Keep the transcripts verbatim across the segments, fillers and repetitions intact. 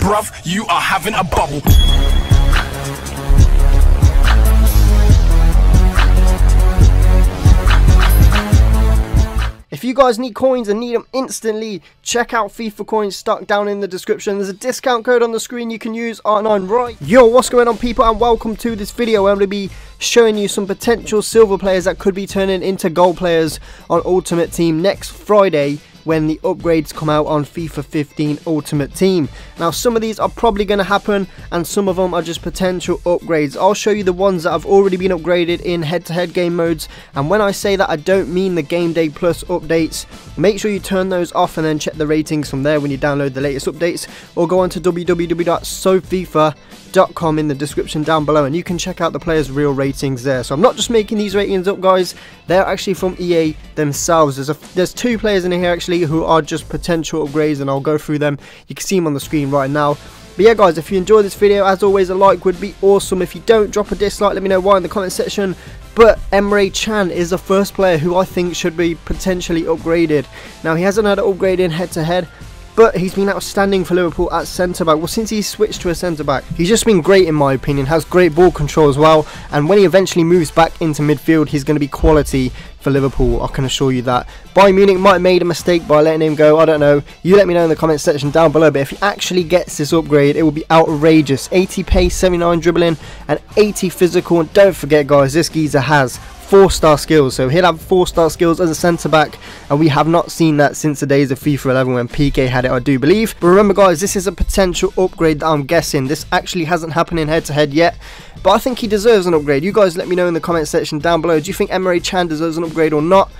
bruv, you are having a bubble. If you guys need coins and need them instantly, check out FIFA Coins stuck down in the description. There's a discount code on the screen you can use, R nine Rai. Yo, what's going on people, and welcome to this video. I'm going to be showing you some potential silver players that could be turning into gold players on Ultimate Team next Friday when the upgrades come out on FIFA fifteen Ultimate Team. Now some of these are probably going to happen and some of them are just potential upgrades. I'll show you the ones that have already been upgraded in head-to-head game modes, and when I say that I don't mean the Game Day Plus updates. Make sure you turn those off and then check the ratings from there when you download the latest updates, or go on to w w w dot sofifa dot com in the description down below and you can check out the players' real ratings there. So I'm not just making these ratings up guys, they're actually from E A themselves. There's, a, there's two players in here actually who are just potential upgrades and I'll go through them. You can see them on the screen right now. But yeah guys, if you enjoyed this video, as always a like would be awesome. If you don't, drop a dislike, let me know why in the comment section. But Emre Can is the first player who I think should be potentially upgraded. Now he hasn't had an upgrade in head to head, but he's been outstanding for Liverpool at centre-back. Well, since he's switched to a centre-back, he's just been great in my opinion. Has great ball control as well. And when he eventually moves back into midfield, he's going to be quality for Liverpool. I can assure you that. Bayern Munich might have made a mistake by letting him go. I don't know. You let me know in the comment section down below. But if he actually gets this upgrade, it will be outrageous. eighty pace, seventy-nine dribbling, and eighty physical. And don't forget, guys, this geezer has four star skills, so he'll have four star skills as a centre-back, and we have not seen that since the days of FIFA eleven when P K had it, I do believe. But remember guys, this is a potential upgrade that I'm guessing. This actually hasn't happened in head-to-head yet, but I think he deserves an upgrade. You guys let me know in the comment section down below. Do you think Emre Can deserves an upgrade or not?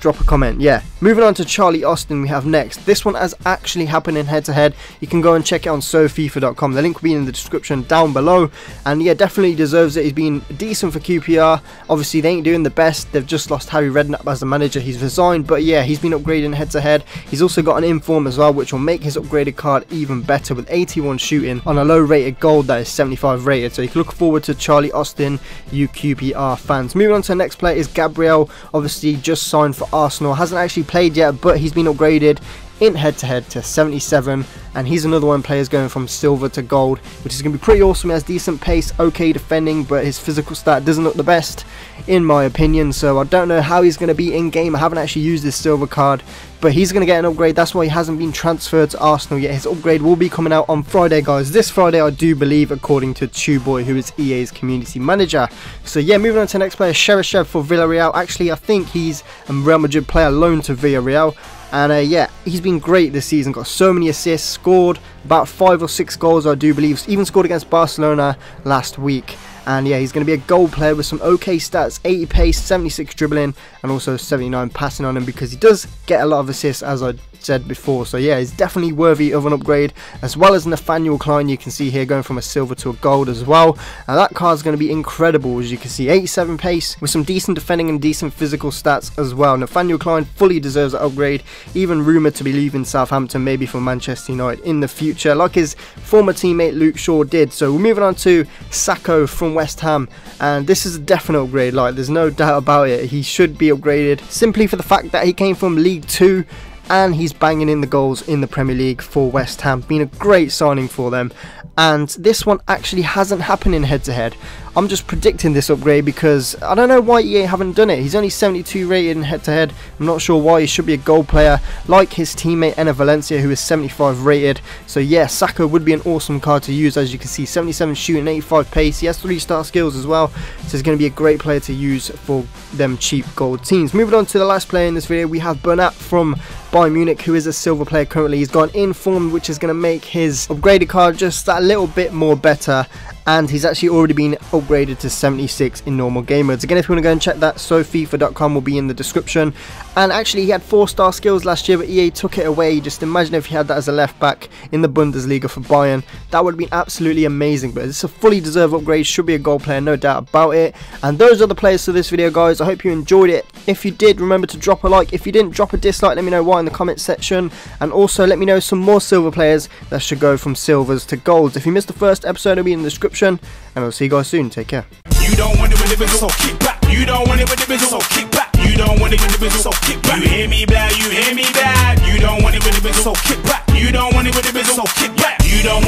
Drop a comment, yeah. Moving on to Charlie Austin we have next. This one has actually happened in head-to-head. You can go and check it on sofifa dot com. The link will be in the description down below. And yeah, definitely deserves it. He's been decent for Q P R. Obviously, they ain't doing the best. They've just lost Harry Redknapp as the manager. He's resigned. But yeah, he's been upgrading head-to-head. He's also got an inform as well, which will make his upgraded card even better with eighty-one shooting on a low-rated gold that is seventy-five rated. So you can look forward to Charlie Austin, you Q P R fans. Moving on to the next player is Gabriel. Obviously, just signed for Arsenal, hasn't actually played yet, but he's been upgraded in head-to-head to seventy-seven, and he's another one players going from silver to gold, which is going to be pretty awesome. He has decent pace, okay defending, but his physical stat doesn't look the best in my opinion, so I don't know how he's going to be in game. I haven't actually used this silver card, but he's going to get an upgrade. That's why he hasn't been transferred to Arsenal yet. His upgrade will be coming out on Friday guys, this Friday I do believe, according to Tube Boy, who is E A's community manager. So yeah, moving on to the next player, Sherishev for Villarreal. Actually I think he's a Real Madrid player loaned to Villarreal. And uh, yeah, he's been great this season, got so many assists, scored about five or six goals I do believe, even scored against Barcelona last week. And yeah, he's going to be a goal player with some okay stats, eighty pace, seventy-six dribbling, and also seventy-nine passing on him, because he does get a lot of assists as I said before. So yeah, he's definitely worthy of an upgrade, as well as Nathaniel Clyne you can see here going from a silver to a gold as well. And that card's going to be incredible, as you can see, eighty-seven pace with some decent defending and decent physical stats as well. Nathaniel Clyne fully deserves an upgrade, even rumoured to be leaving Southampton maybe for Manchester United in the future, like his former teammate Luke Shaw did. So we're moving on to Sako from West Ham, and this is a definite upgrade, like there's no doubt about it. He should be upgraded simply for the fact that he came from League Two and he's banging in the goals in the Premier League for West Ham. Been a great signing for them, and this one actually hasn't happened in head-to-head. I'm just predicting this upgrade because I don't know why E A haven't done it. He's only seventy-two rated in head-to-head. I'm not sure why. He should be a goal player like his teammate Enner Valencia, who is seventy-five rated. So yeah, Sako would be an awesome card to use, as you can see, seventy-seven shooting, eighty-five pace. He has three star skills as well, so he's going to be a great player to use for them cheap gold teams. Moving on to the last player in this video, we have Bernat from Bayern Munich, who is a silver player currently. He's gone in form, which is going to make his upgraded card just that little bit more better, and he's actually already been upgraded to seventy-six in normal game modes. Again, if you want to go and check that, sofifa dot com will be in the description. And actually he had four star skills last year, but E A took it away. Just imagine if he had that as a left back in the Bundesliga for Bayern. That would have been absolutely amazing, but it's a fully deserved upgrade. Should be a goal player, no doubt about it. And those are the players for this video guys. I hope you enjoyed it. If you did, remember to drop a like. If you didn't, drop a dislike, let me know why in the comment section, and also let me know some more silver players that should go from silvers to golds. If you missed the first episode, it'll be in the description, and I'll see you guys soon. Take care. You don't want it with the big, so kick back. You don't want it with the big, so kick back. You don't want it with the big, so kick back. You hear me bad, you hear me bad. You don't want it with the big, so kick back. You don't want it with the big, so kick back. You don't